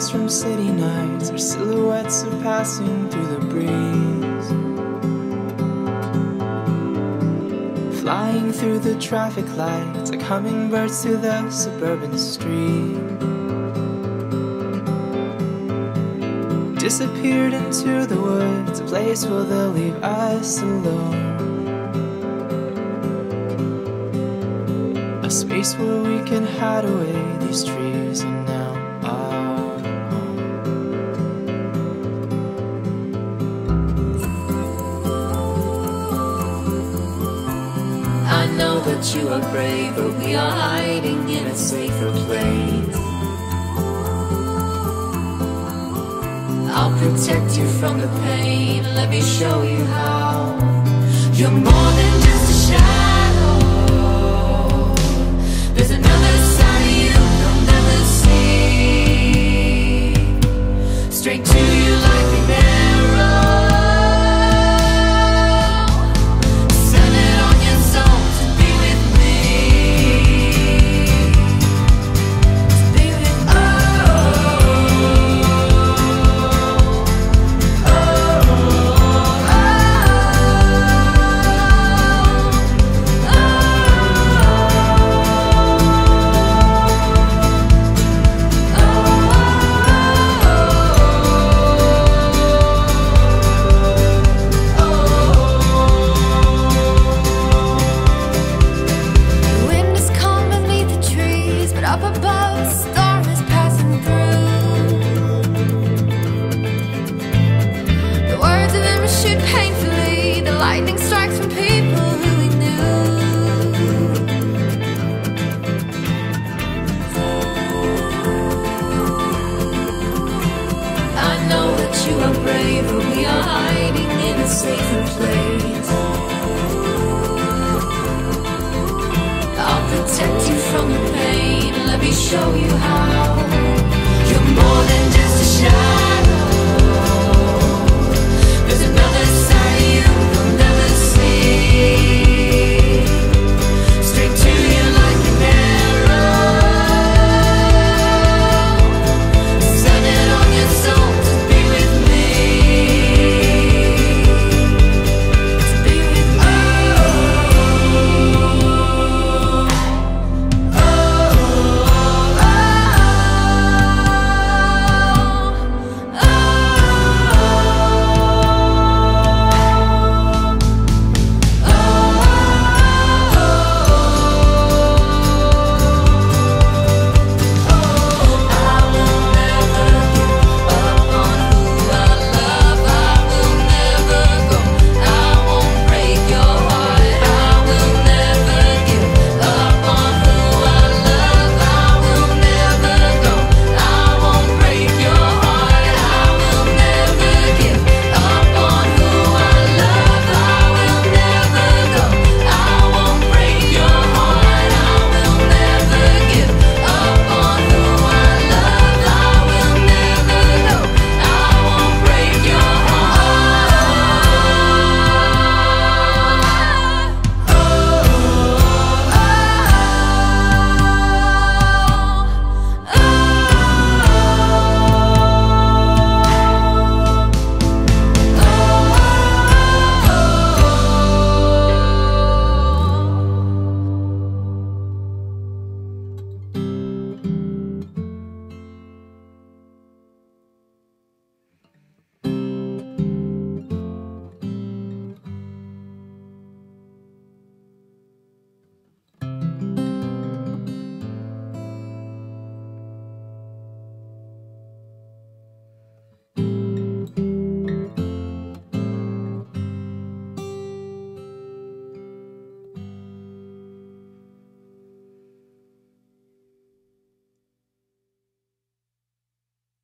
miles from city nights, our silhouettes are passing through the breeze, flying through the traffic lights like hummingbirds through the suburban street. Disappeared into the woods, a place where they'll leave us alone, a space where we can hide away. These trees are now our home. I know that you are brave, but we are hiding in a safer place. I'll protect you from the pain, let me show you how. You're more than just a shadow. Straight to you like an arrow, send it on your soul to be with me, to be with me. Oh, oh, oh, oh, oh, oh. Painfully, the lightning strikes from people who we knew. I know that you are brave, but we are hiding in a safer place. I'll protect you from the pain, let me show you how. You're more than just a shadow.